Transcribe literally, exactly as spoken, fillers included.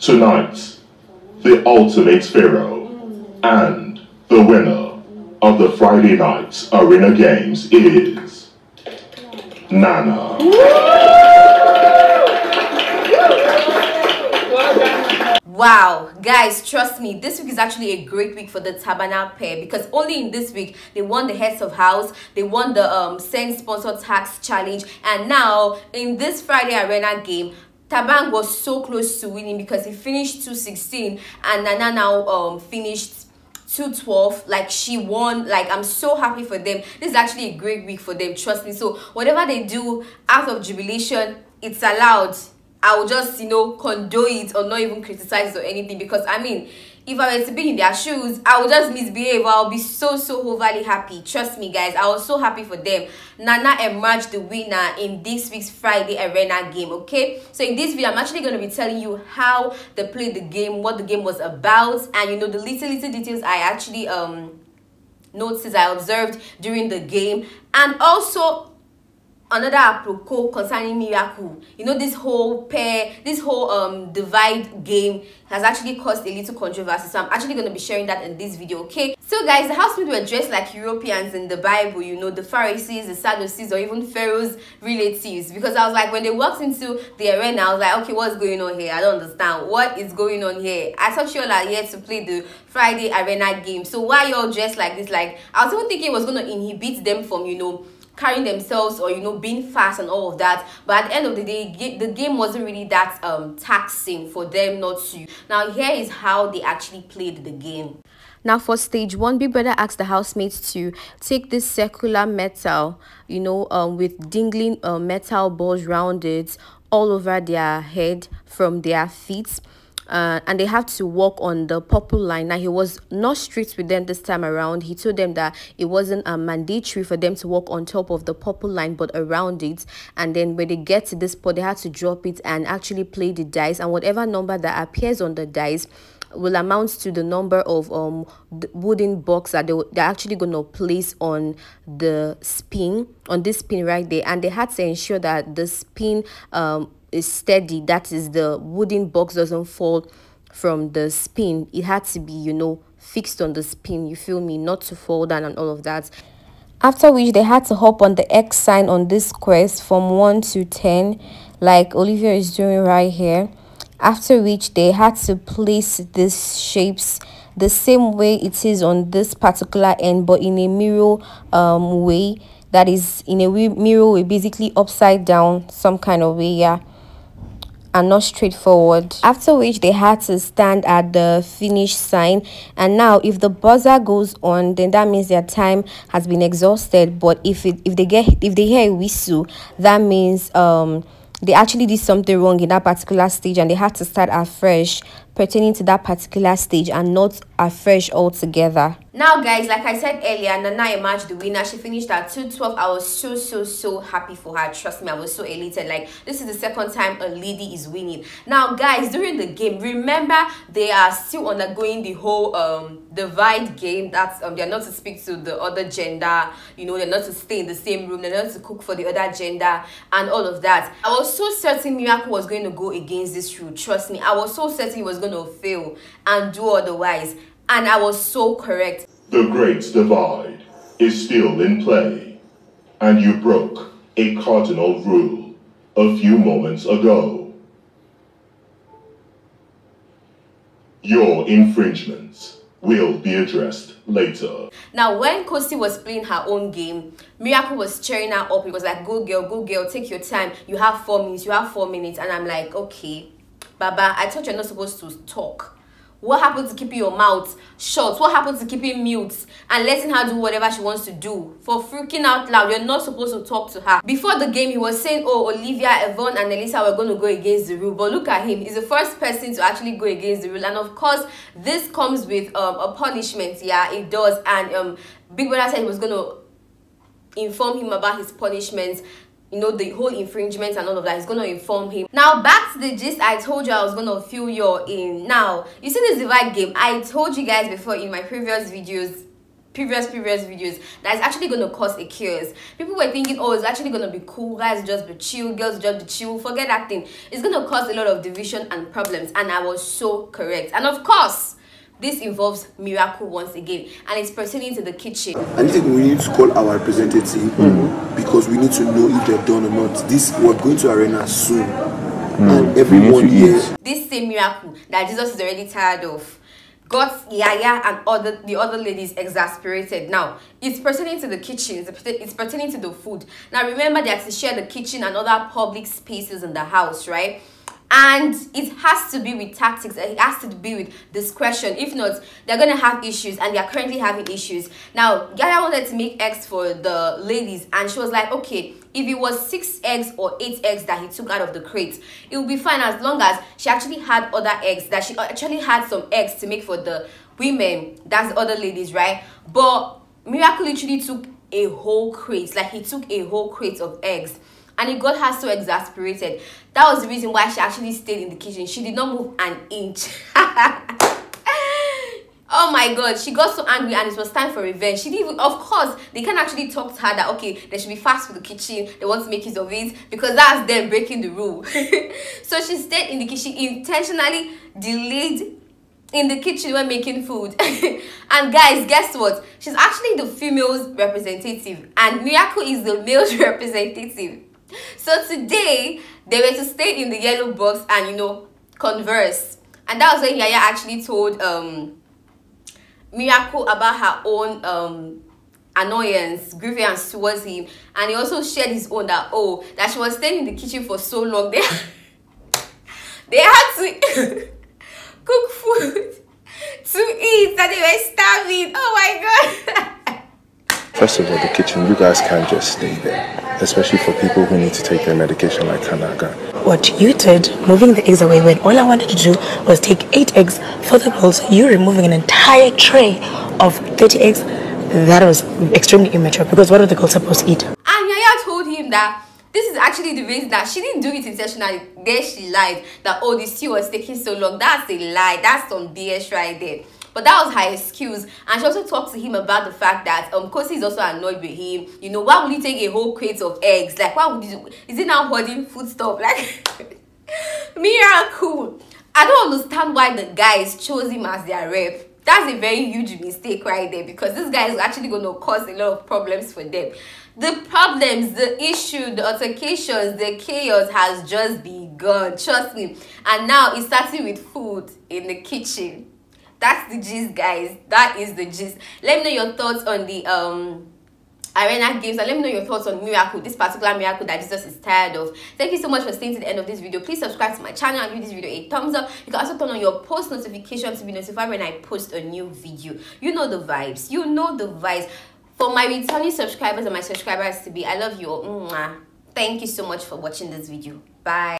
Tonight, the ultimate Pharaoh and the winner of the Friday night Arena Games is Nana. Wow, guys, trust me, this week is actually a great week for the Tabana pair, because only in this week they won the heads of house, they won the um send sponsor tax challenge, and now in this Friday Arena game, Tabang was so close to winning because he finished two sixteen and Nana now um finished two twelve. Like, she won. Like, I'm so happy for them. This is actually a great week for them, trust me. So whatever they do out of jubilation, it's allowed. I will just, you know, condone it or not even criticize it or anything, because I mean, if I were to be in their shoes, I would just misbehave. I'll be so so overly happy. Trust me, guys, I was so happy for them. Nana emerged the winner in this week's Friday Arena game. Okay, so in this video, I'm actually going to be telling you how they played the game, what the game was about, and you know, the little little details I actually um noticed, I observed during the game, and also another apropos concerning Miracle. You know, this whole pair, this whole um divide game has actually caused a little controversy, so I'm actually going to be sharing that in this video. Okay, so guys, the housemaid were dressed like Europeans in the Bible, you know, the Pharisees, the Sadducees, or even Pharaoh's relatives, because I was like, when they walked into the arena, I was like, okay, what's going on here? I don't understand what is going on here. I thought you all are here to play the Friday Arena game, so why you all dressed like this? Like, I was even thinking it was going to inhibit them from, you know, carrying themselves or, you know, being fast and all of that, but at the end of the day, the game wasn't really that um taxing for them not to. Now here is how they actually played the game. Now for stage one, Big Brother asked the housemates to take this circular metal, you know, um with dangling uh, metal balls round it all over their head from their feet. Uh, and they have to walk on the purple line. Now, he was not strict with them this time around. He told them that it wasn't uh, mandatory for them to walk on top of the purple line, but around it. And then when they get to this spot, they had to drop it and actually play the dice. And whatever number that appears on the dice will amount to the number of um wooden box that they, they're actually going to place on the spin, on this spin right there. And they had to ensure that the spin um is steady, that is, the wooden box doesn't fall from the spin. It had to be, you know, fixed on the spin, you feel me, not to fall down and all of that. After which, they had to hop on the X sign on this quest from one to ten, like Olivia is doing right here. After which, they had to place these shapes the same way it is on this particular end, but in a mirror um way, that is, in a mirror way, basically upside down some kind of way, yeah, and not straightforward. After which, they had to stand at the finish sign, and now if the buzzer goes on, then that means their time has been exhausted. But if it if they get if they hear a whistle, that means um they actually did something wrong in that particular stage, and they had to start afresh pertaining to that particular stage and not afresh altogether. Now guys, like I said earlier, Nana emerged the winner. She finished at two twelve. I was so so so happy for her, trust me. I was so elated. Like, this is the second time a lady is winning. Now guys, during the game, remember, they are still undergoing the whole um divide game. That's um they're not to speak to the other gender, you know, they're not to stay in the same room, they're not to cook for the other gender and all of that. I was so certain Miracle was going to go against this rule, trust me. I was so certain he was going to fail and do otherwise, and I was so correct. The great divide is still in play, and you broke a cardinal rule a few moments ago. Your infringements will be addressed later. Now when Kosi was playing her own game, Miracle was cheering her up. It was like, go girl, go girl, take your time, you have four minutes, you have four minutes. And I'm like, okay Baba, I thought you're not supposed to talk. What happened to keeping your mouth shut? What happened to keeping mute and letting her do whatever she wants to do? For freaking out loud, you're not supposed to talk to her. Before the game, he was saying, oh, Olivia, Yvonne, and Elisa were going to go against the rule. But look at him. He's the first person to actually go against the rule. And of course, this comes with um, a punishment. Yeah, it does. And um, Big Brother said he was going to inform him about his punishments. You know, the whole infringements and all of that, is going to inform him. Now back to the gist I told you I was going to fill you in. Now, you see this divide game, I told you guys before in my previous videos, previous previous videos, that is actually going to cause a chaos. People were thinking, oh, it's actually going to be cool, guys just be chill, girls just be chill, forget that thing. It's going to cause a lot of division and problems, and I was so correct. And of course this involves Miracle once again, and it's pertaining to the kitchen. I think we need to call our representative, mm-hmm, because we need to know if they're done or not. This, we're going to arena soon, mm-hmm, and everyone is this same Miracle that Jesus is already tired of got Yaya and other the other ladies exasperated. Now, it's pertaining to the kitchen. It's pertaining to the food. Now, remember they have to share the kitchen and other public spaces in the house, right? And it has to be with tactics. It has to be with discretion. If not, they're going to have issues, and they're currently having issues. Now, Gaya wanted to make eggs for the ladies, and she was like, okay, if it was six eggs or eight eggs that he took out of the crate, it would be fine as long as she actually had other eggs, that she actually had some eggs to make for the women, that's the other ladies, right? But Miracle literally took a whole crate, like he took a whole crate of eggs, and it got her so exasperated. That was the reason why she actually stayed in the kitchen. She did not move an inch. Oh my god, she got so angry, and it was time for revenge. She didn't even, of course, they can actually talk to her that okay, they should be fast for the kitchen, they want to make use of it, because that's them breaking the rule. So she stayed in the kitchen, intentionally delayed in the kitchen when making food. And guys, guess what? She's actually the female's representative, and Miyako is the male's representative. So today they were to stay in the yellow box and, you know, converse. And that was when Yaya actually told um Miyako about her own um annoyance, grievance towards him, and he also shared his own, that oh, that she was staying in the kitchen for so long, they they had to cook food to eat, that they were starving. Oh my god. First of all, the kitchen, you guys can't just stay there, especially for people who need to take their medication like Kanaga. What you did, moving the eggs away, when all I wanted to do was take eight eggs for the girls, you removing an entire tray of thirty eggs, that was extremely immature, because what are the girls supposed to eat? And Yaya told him that this is actually the reason, that she didn't do it intentionally. There she lied, that oh, this stew was taking so long. That's a lie, that's some B S right there. But that was her excuse, and she also talked to him about the fact that um Kosi is also annoyed with him. You know, why would he take a whole crate of eggs? Like, why would you do? Is he now hoarding food stuff? Like, Miracle, I don't understand why the guys chose him as their rep. That's a very huge mistake right there, because this guy is actually going to cause a lot of problems for them. The problems, the issue, the altercations, the chaos has just begun, trust me. And now it's starting with food in the kitchen. That's the gist, guys. That is the gist. Let me know your thoughts on the um arena games, and let me know your thoughts on Miracle, this particular Miracle that Jesus is tired of. Thank you so much for staying to the end of this video. Please subscribe to my channel and give this video a thumbs up. You can also turn on your post notification to be notified when I post a new video. You know the vibes. You know the vibes. For my returning subscribers and my subscribers to be, I love you all. Thank you so much for watching this video. Bye.